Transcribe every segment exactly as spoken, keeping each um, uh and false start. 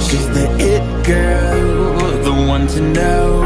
She's the it girl, the one to know.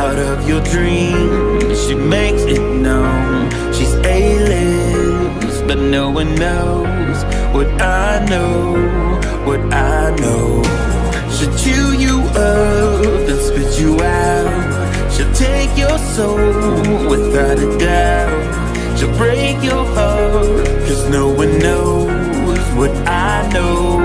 Out of your dreams, she makes it known. She's A-list, but no one knows what I know, what I know. She'll chew you up, then spit you out. She'll take your soul without a doubt. She'll break your heart, 'cause no one knows what I know,